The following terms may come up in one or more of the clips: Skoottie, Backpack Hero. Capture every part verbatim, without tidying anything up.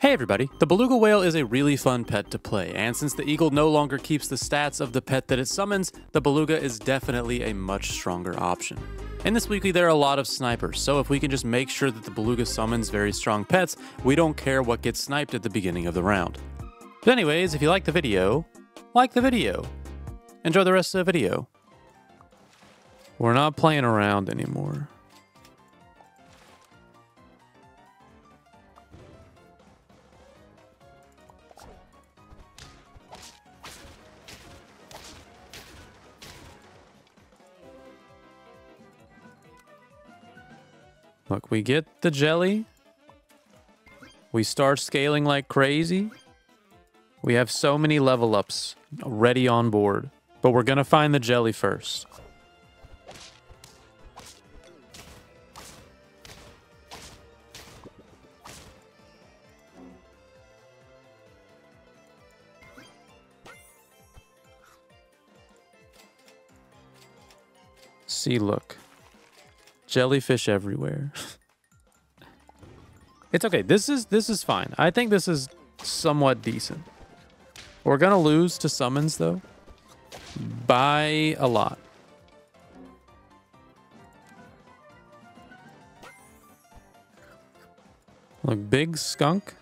Hey everybody! The beluga whale is a really fun pet to play, and since the eagle no longer keeps the stats of the pet that it summons, the beluga is definitely a much stronger option. In this weekly there are a lot of snipers, so if we can just make sure that the beluga summons very strong pets, we don't care what gets sniped at the beginning of the round. But anyways, if you like the video, like the video. Enjoy the rest of the video. We're not playing around anymore. Look, we get the jelly. We start scaling like crazy. We have so many level ups ready on board, but we're gonna find the jelly first. See, look. Jellyfish everywhere. It's okay. This is this is fine. I think this is somewhat decent. We're gonna lose to summons though, by a lot. Look, big skunk.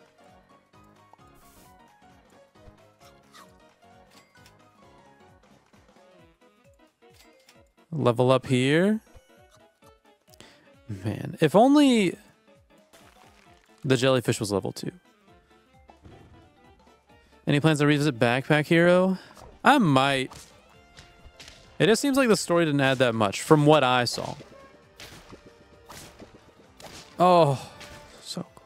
Level up here. Man, if only the jellyfish was level two. Any plans to revisit Backpack Hero? I might. It just seems like the story didn't add that much from what I saw. Oh, so cool.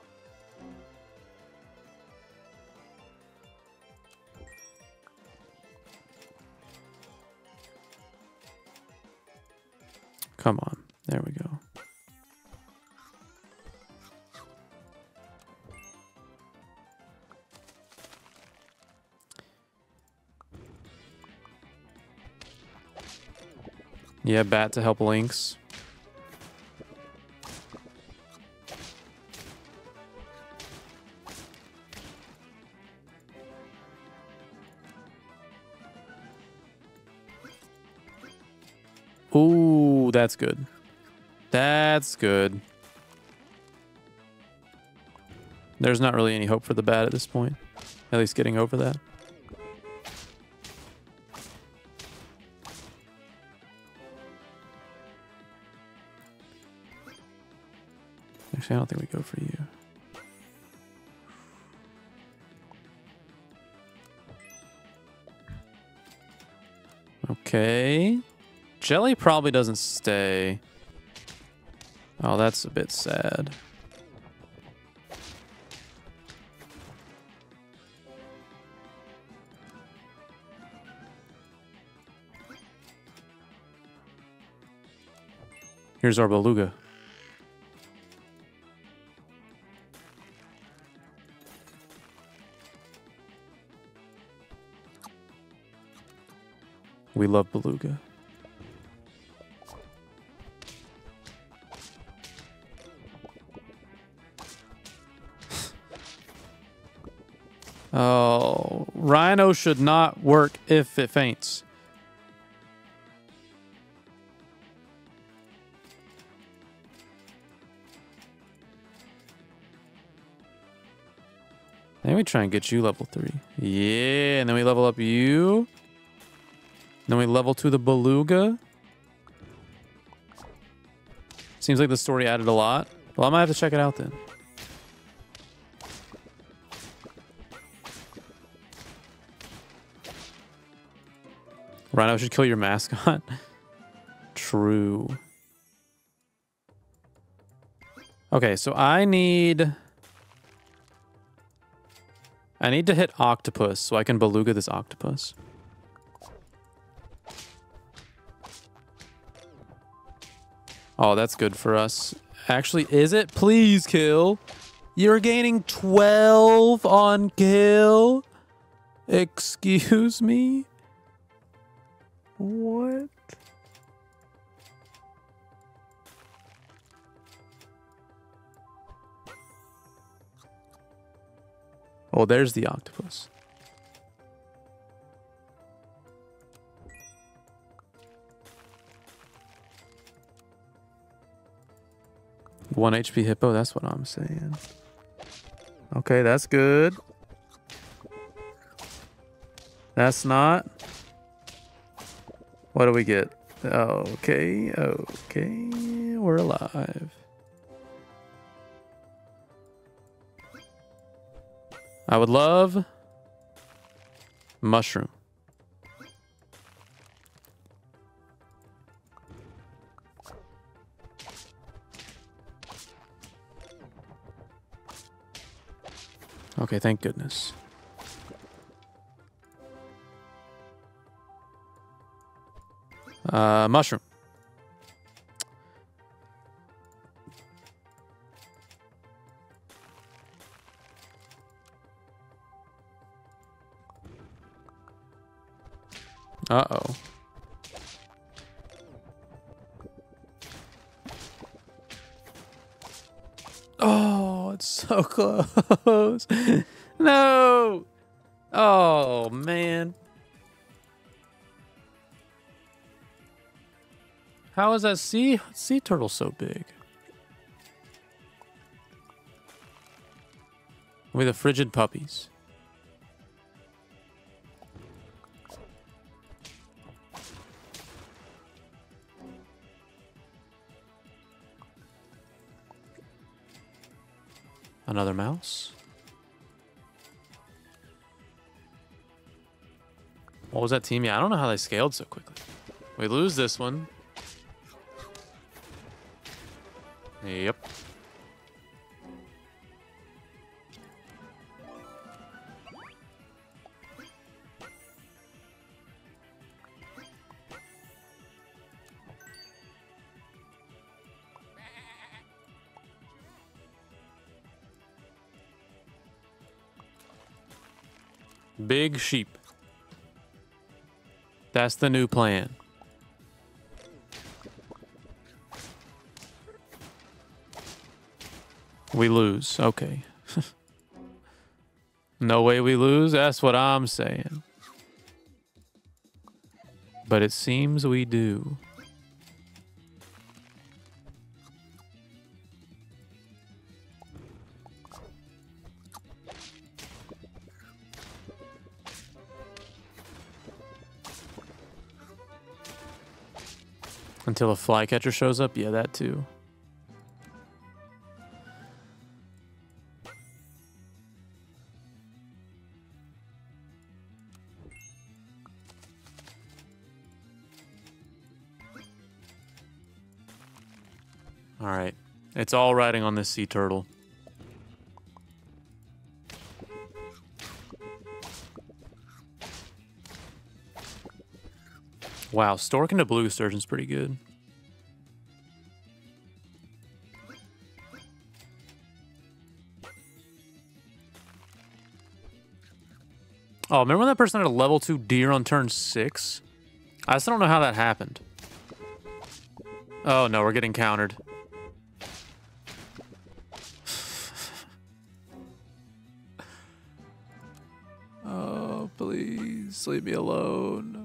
Come on. There we go. Yeah, bat to help Lynx. Ooh, that's good. That's good. There's not really any hope for the bat at this point. At least getting over that. Actually, I don't think we go for you. Okay. Jelly probably doesn't stay. Oh, that's a bit sad. Here's our beluga. We love beluga. Oh, rhino should not work if it faints. Then we try and get you level three. Yeah, and then we level up you. Then we level to the beluga. Seems like the story added a lot. Well, I might have to check it out then. Rhino should kill your mascot. True. Okay, so I need... I need to hit octopus so I can beluga this octopus. Oh, that's good for us. Actually, is it? Please kill. You're gaining twelve on kill. Excuse me? What? Oh, there's the octopus. One H P hippo, that's what I'm saying. Okay, that's good. That's not. What do we get? Okay, okay, we're alive. I would love mushroom. Okay, thank goodness. Uh, mushroom. Uh-oh. Oh, it's so close. No. Oh, man. How is that sea sea turtle so big? We're the frigid puppies. Another mouse. What was that team? Yeah, I don't know how they scaled so quickly. We lose this one. Yep. Big sheep. That's the new plan. We lose. Okay. No way we lose. That's what I'm saying. But it seems we do. Until a flycatcher shows up? Yeah, that too. Alright. It's all riding on this sea turtle. Wow, stork into blue sturgeon's pretty good. Oh, remember when that person had a level two deer on turn six? I still don't know how that happened. Oh no, we're getting countered. Oh, please, leave me alone.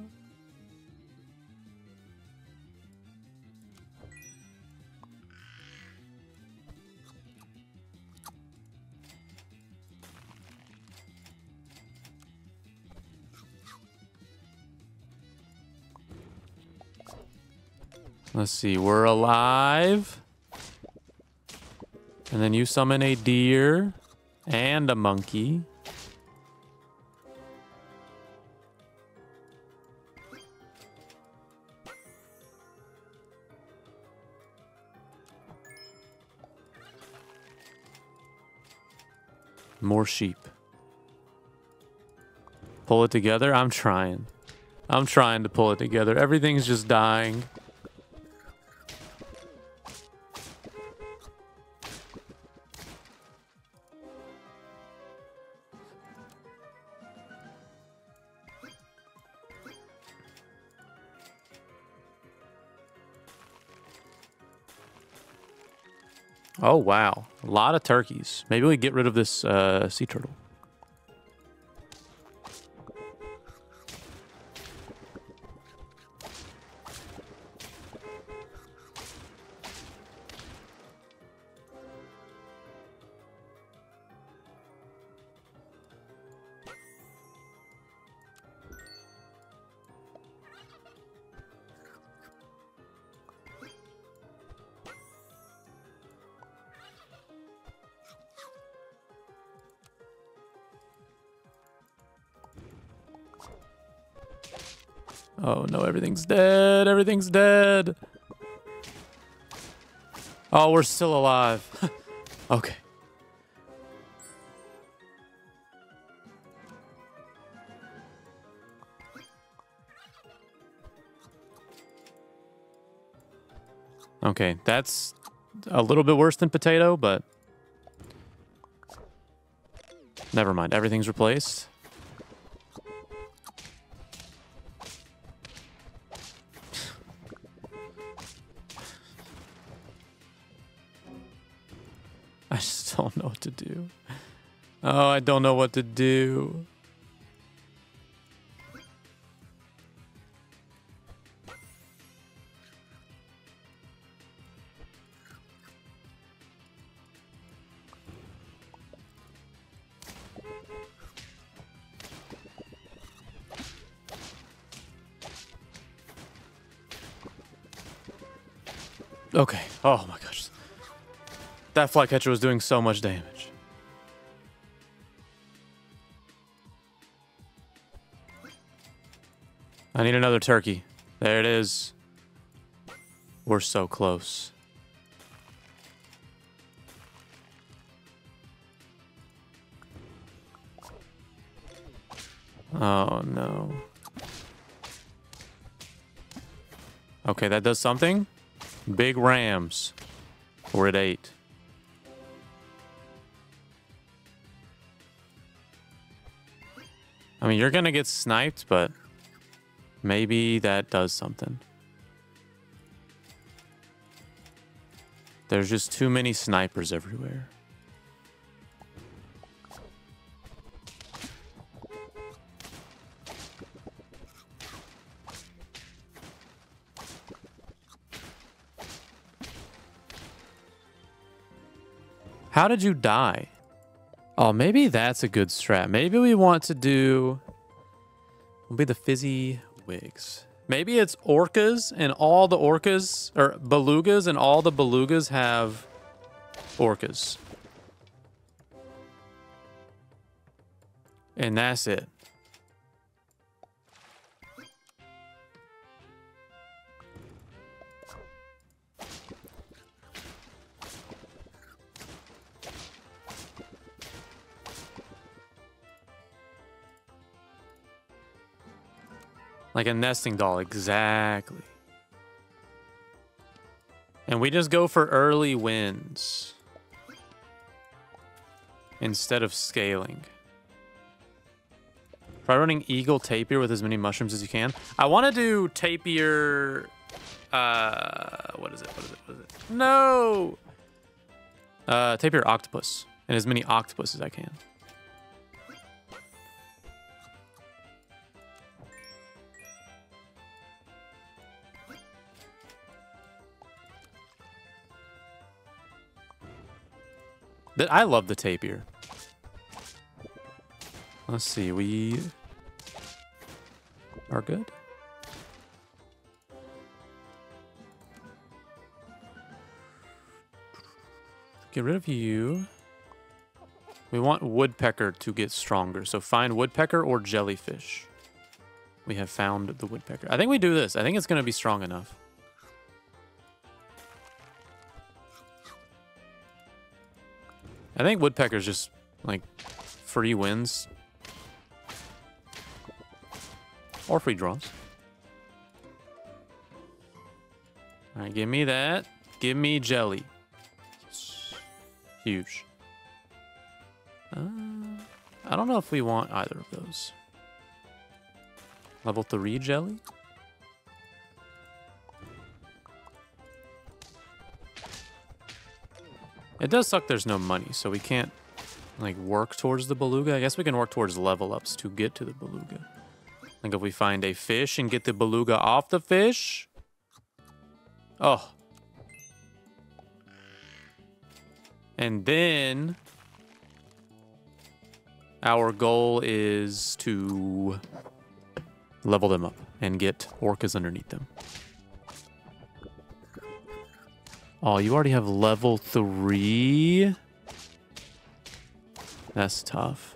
Let's see, we're alive. And then you summon a deer and a monkey. More sheep. Pull it together? I'm trying. I'm trying to pull it together. Everything's just dying. Oh, wow. A lot of turkeys. Maybe we get rid of this uh, sea turtle. Oh no, everything's dead. Everything's dead. Oh, we're still alive. Okay. Okay, that's a little bit worse than potato, but never mind. Everything's replaced. I just don't know what to do. Oh, I don't know what to do. Okay. Oh my gosh. That flycatcher was doing so much damage. I need another turkey. There it is. We're so close. Oh no. Okay, that does something. Big Rams. We're at eight. I mean, you're going to get sniped, but maybe that does something. There's just too many snipers everywhere. How did you die? Oh, maybe that's a good strat. Maybe we want to do... Will be the fizzy wigs. Maybe it's orcas and all the orcas... Or belugas and all the belugas have orcas. And that's it. Like a nesting doll, exactly. And we just go for early wins instead of scaling. Try running Eagle Tapir with as many mushrooms as you can. I want to do Tapir... Uh, what is it? What is it? What is it? No! Uh, Tapir Octopus. And as many octopus as I can. I love the tapir. Let's see, we are good. Get rid of you. We want woodpecker to get stronger, so find woodpecker or jellyfish. We have found the woodpecker. I think we do this. I think it's going to be strong enough. I think woodpecker's just, like, free wins. Or free draws. Alright, give me that. Give me jelly. Yes. Huge. Uh, I don't know if we want either of those. Level three jelly? It does suck there's no money, so we can't, like, work towards the beluga. I guess we can work towards level ups to get to the beluga. I think if we find a fish and get the beluga off the fish... Oh. And then... Our goal is to level them up and get orcas underneath them. Oh, you already have level three. That's tough.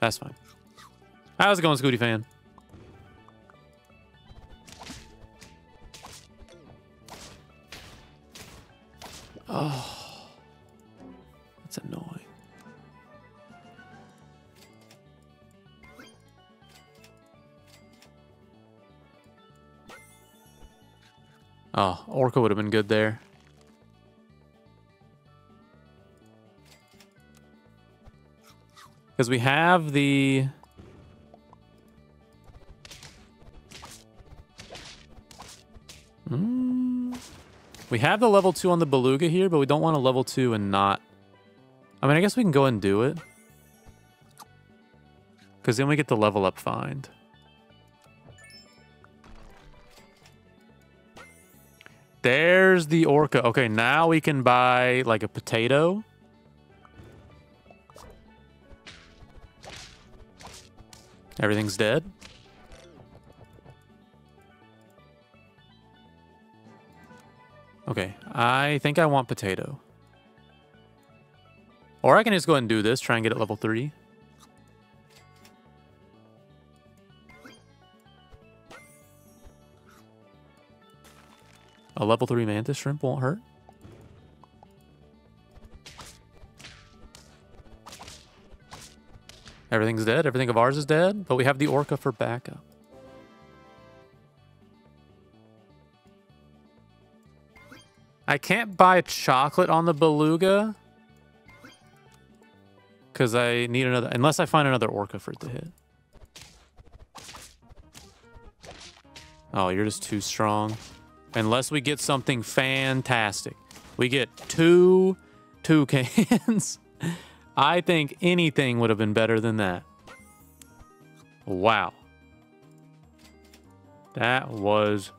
That's fine. How's it going, Skoottie fan? Oh, that's annoying. Oh, Orca would have been good there. Because we have the... Mm. We have the level two on the Beluga here, but we don't want a level two and not... I mean, I guess we can go and do it. Because then we get the level up find. There's the Orca. Okay, now we can buy like a potato. Everything's dead. Okay, I think I want potato. Or I can just go ahead and do this, try and get it level three. A level three mantis shrimp won't hurt. Everything's dead. Everything of ours is dead, but we have the Orca for backup. I can't buy chocolate on the Beluga because I need another, unless I find another Orca for it to hit. Oh, you're just too strong. Unless we get something fantastic. We get two toucans. I think anything would have been better than that. Wow. That was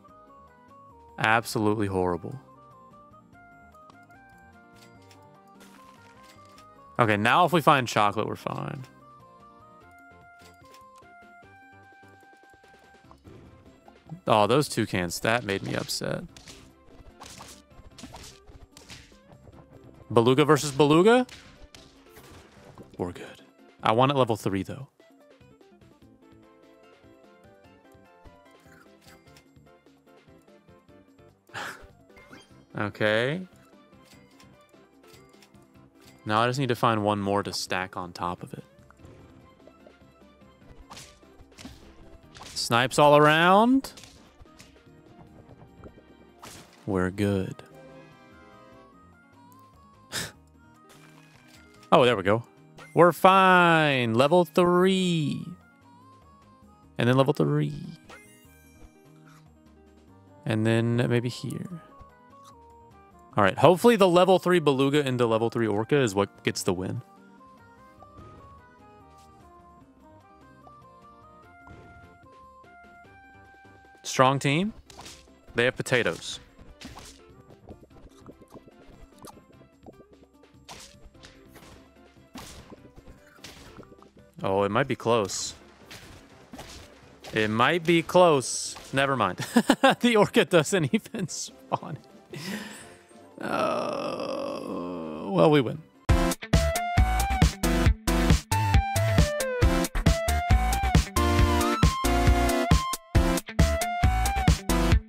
absolutely horrible. Okay, now if we find chocolate, we're fine. Oh, those toucans, that made me upset. Beluga versus Beluga? We're good. I want it level three, though. Okay. Now I just need to find one more to stack on top of it. Snipes all around. We're good. Oh, there we go. We're fine. Level three. And then level three. And then maybe here. All right. Hopefully the level three Beluga into level three Orca is what gets the win. Strong team. They have potatoes. Oh, it might be close. It might be close. Never mind. The Orca doesn't even spawn. Uh, well, we win.